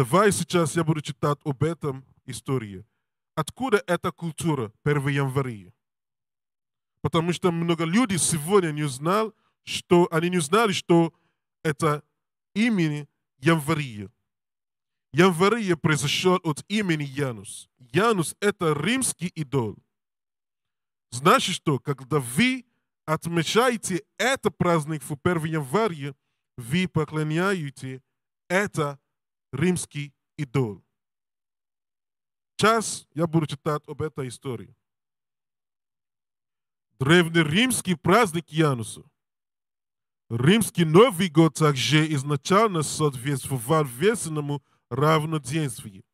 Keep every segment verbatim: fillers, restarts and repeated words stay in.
Давай сейчас я буду читать об этом истории. Откуда эта культура первого января? Потому что много людей сегодня не знали, что они не знали, что это имени января. Январь произошел от имени Янус. Янус – это римский идол. Значит, что когда вы отмечаете этот праздник в первого января, вы поклоняете это римский идол. Сейчас я буду читать об этой истории. Древнеримский праздник Януса. Римский Новый год также изначально соответствовал весному равноденствию.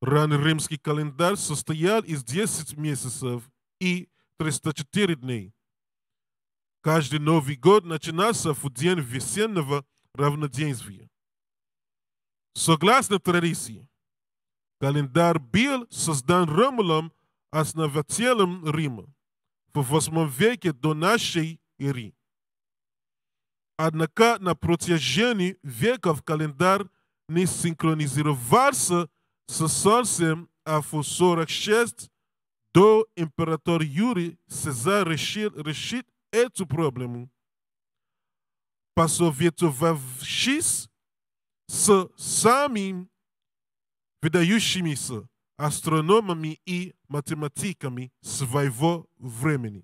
Раннеримский календарь состоял из десяти месяцев и трёхсот четырёх дней. Каждый Новый год начинался в день весеннего равноденствия. Согласно традиции, календарь был создан Ромулом, основателем Рима, в восьмом веке до нашей эры. Однако на протяжении веков календарь не синхронизировался с Солнцем, а в сорок шестом до императора Юлия Цезарь решил решить эту проблему, посоветовавшись с самими выдающимися астрономами и математиками своего времени.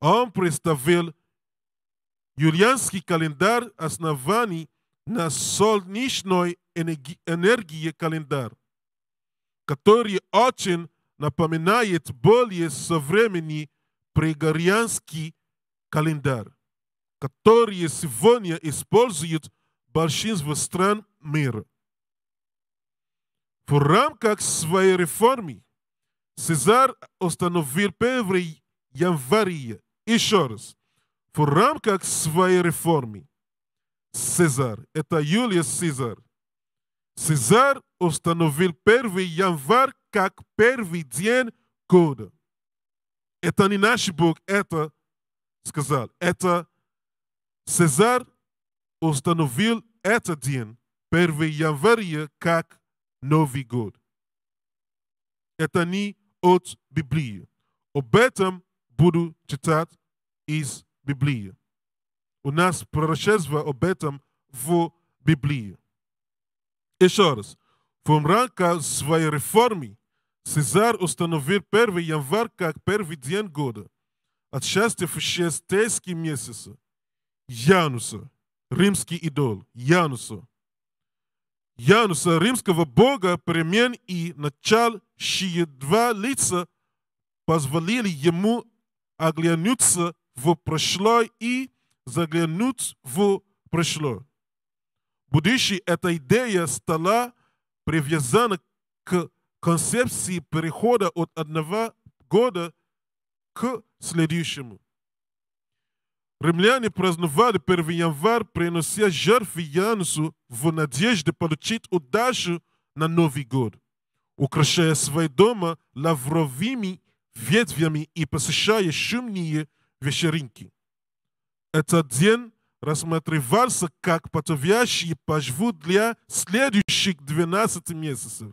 Он представил Grigoriánskiy kalendar основанный на солнечной энергии календарь, который очень напоминает более современный Grigoriánskiy календарь, который сегодня используют большинство стран мира. В рамках своей реформы Цезарь установил первое января. Еще раз. В рамках своей реформы Цезарь, это Юлия Цезарь, Цезарь установил первое января как первый день года. Это не наш Бог, это сказал. Это Цезарь установил этот день, первое января, как Новый год. Это не от Библии. Об этом буду читать из Библии. У нас пророчество об этом в Библии. Еще раз. В рамках своей реформы Цезарь установил первое января как первый день года, отсчитывающий шестнадцать месяцев Януса, римский идол, Януса. Януса, римского бога перемен и начальщие два лица, позволили ему оглянуться в прошлое и заглянуть в прошлое. Будущее эта идея стала привязана к концепции перехода от одного года к следующему. Римляне праздновали первое января, принося жертвы Янусу в надежде получить удачу на Новый год, украшая свои дома лавровыми ветвями и посещая шумные вечеринки. Этот день рассматривался как подходящий почву для следующих двенадцати месяцев.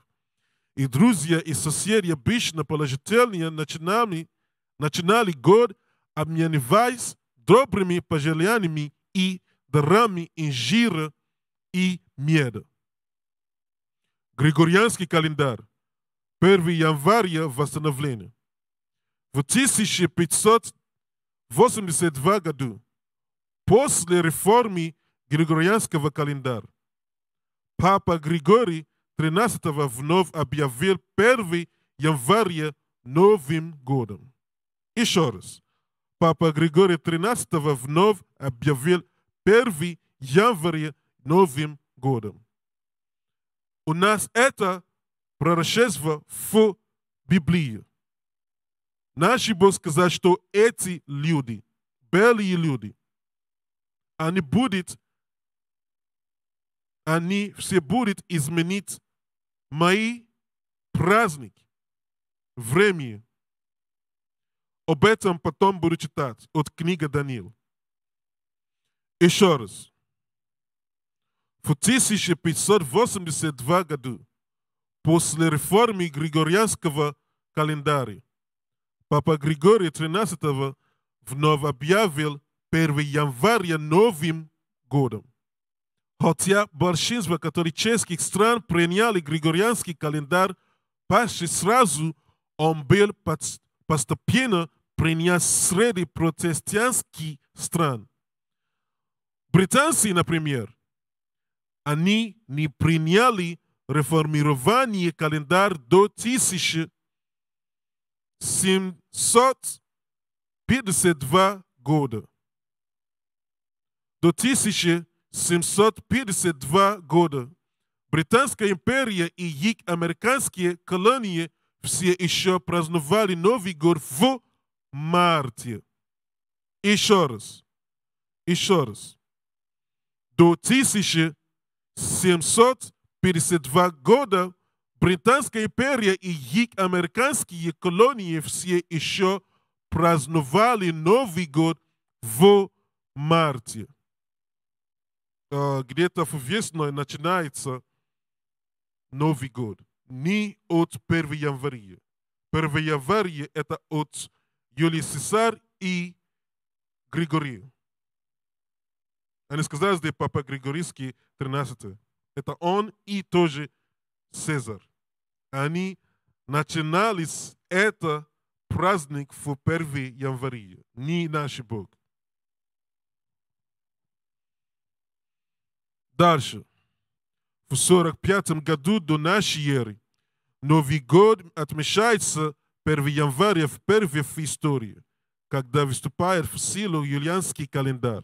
И друзья и соседи обычно положительно начинали, начинали год, обмениваясь добрыми пожеланиями и дарами инжира и меда. Григорианский календарь. первое января восстановление. В тысяча пятьсот восемьдесят втором году, после реформы Григорианского календаря, Папа Григорий тринадцатый вновь объявил первое января Новым годом. Еще раз. Папа Григорий тринадцатый вновь объявил первое января Новым годом. У нас это пророчество в Библии. Наш Бог сказал, что эти люди, белые люди, они будут, они все будут изменить мои праздники, время. Об этом потом буду читать от книги Даниила. Еще раз. В тысяча пятьсот восемьдесят втором году, после реформы Григорианского календаря, Папа Григорий тринадцатый вновь объявил первое января новым годом. Хотя большинство католических стран приняли Григорианский календарь, почти сразу он был постепенно принят среди протестантских стран. Британцы, например, они не приняли реформирование календаря до тысяча семьсот пятьдесят второго года. До тысяча семьсот пятьдесят второго года Британская империя и их американские колонии все еще праздновали Новый год в марте. Еще раз. Еще раз. До тысяча семьсот пятьдесят второго года Британская империя и их американские колонии все еще праздновали Новый год в марте. Где-то весной начинается Новый год. Не от первого января. первое января это от Юлии Цезарь и Григория. Они сказали, что Папа Григорийский тринадцатый. Это он и тоже Цезарь. Они начинали с этого праздник в первое января. Не наш Бог. Дальше. В сорок пятом году до нашей эры Новый год отмечается первое января впервые в истории, когда выступает в силу Юлианский календарь.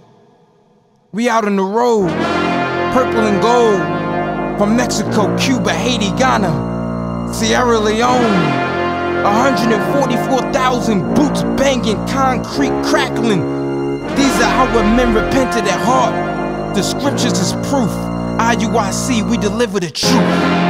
We out on the road, purple and gold, from Mexico, Cuba, Haiti, Ghana, Sierra Leone. one hundred forty-four thousand boots banging, concrete crackling. These are how men repented at heart. The scriptures is proof. I U I C, we deliver the truth.